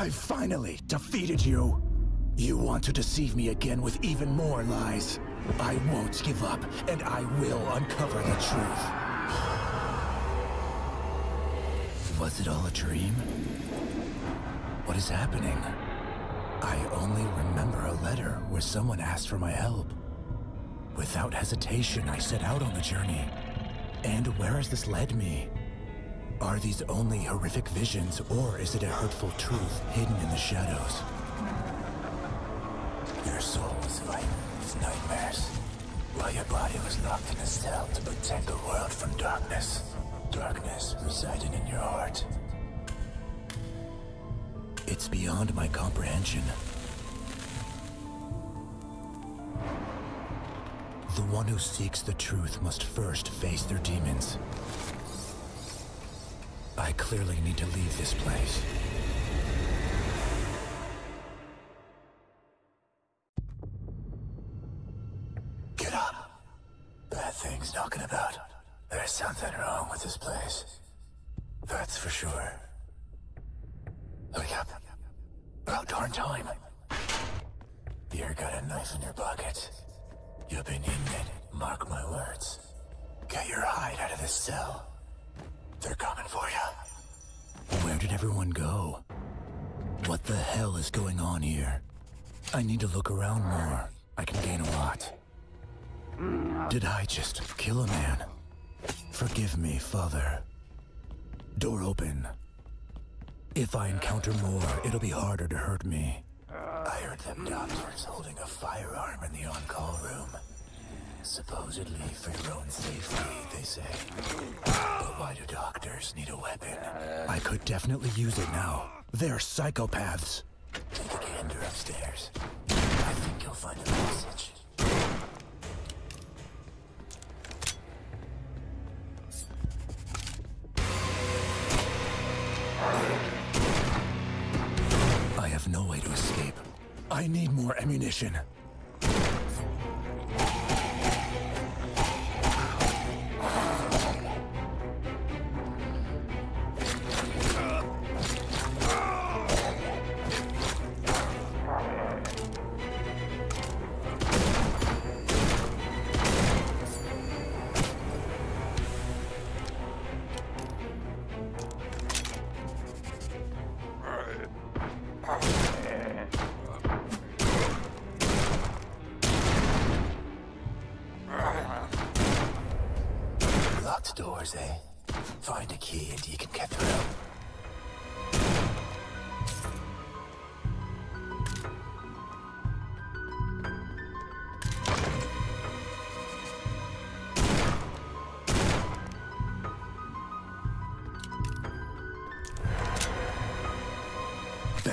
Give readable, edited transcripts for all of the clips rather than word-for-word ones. I've finally defeated you. You want to deceive me again with even more lies. I won't give up, and I will uncover the truth. Was it all a dream? What is happening? I only remember a letter where someone asked for my help. Without hesitation, I set out on the journey. And where has this led me? Are these only horrific visions, or is it a hurtful truth hidden in the shadows? Your soul was fighting with nightmares, while your body was locked in a cell to protect the world from darkness. Darkness resided in your heart. It's beyond my comprehension. The one who seeks the truth must first face their demons. I clearly need to leave this place. Get up. Bad things knocking about. There's something wrong with this place. That's for sure. Wake up. About darn time. You've got a knife in your pocket. You'll be needing it. Mark my words. Get your hide out of this cell. They're coming for you. Where did everyone go? What the hell is going on here? I need to look around more. I can gain a lot. Did I just kill a man? Forgive me, Father. Door open. If I encounter more, it'll be harder to hurt me. I heard them doctors holding a firearm in the on-call room. Supposedly for your own safety, they say. But why do doctors need a weapon? I could definitely use it now. They're psychopaths. Take the gander upstairs. I think you'll find a message. I have no way to escape. I need more ammunition. Doors, eh? Find a key and you can get through.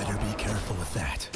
Better be careful with that.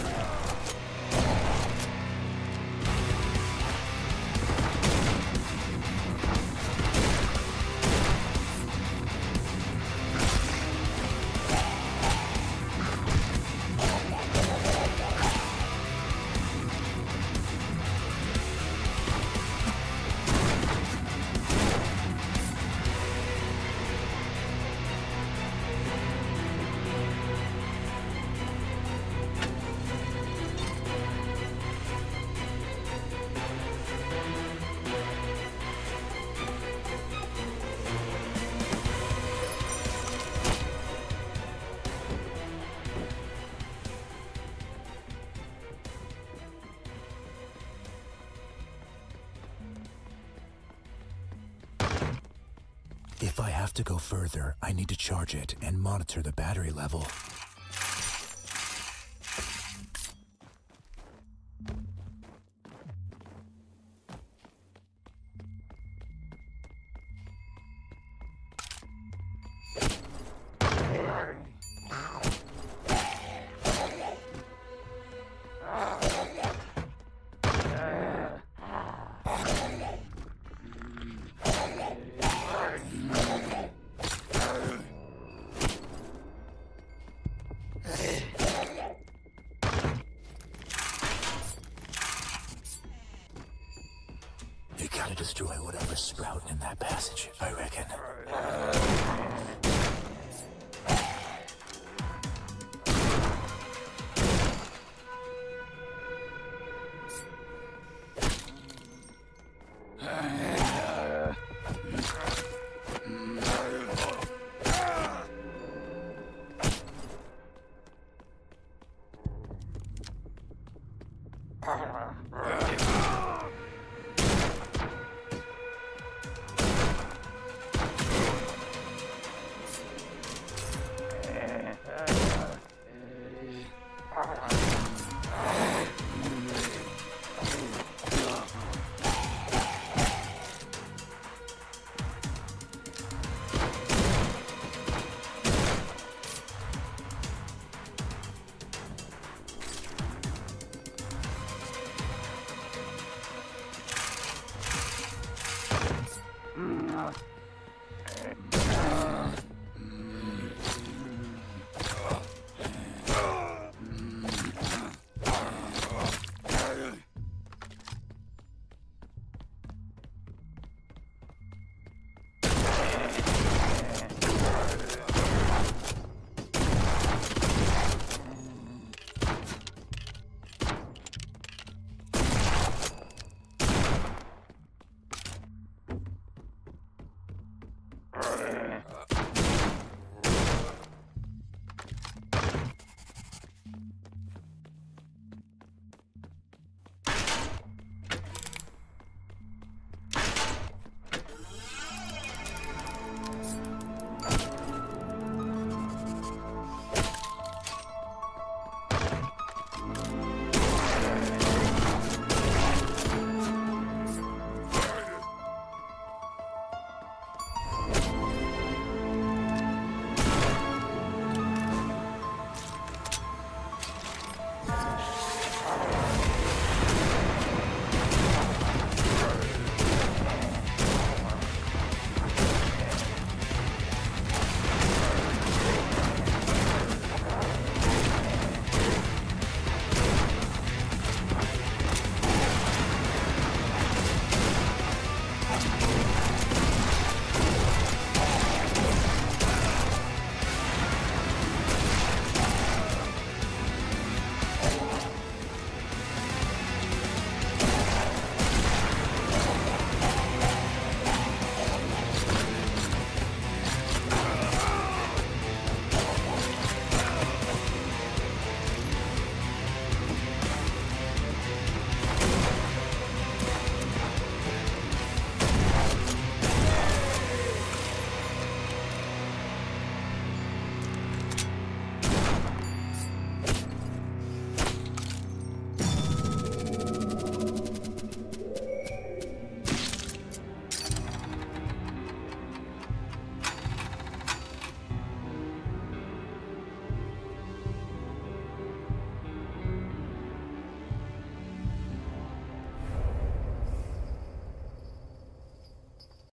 If I have to go further, I need to charge it and monitor the battery level. Gotta destroy whatever's sprouting in that passage, I reckon.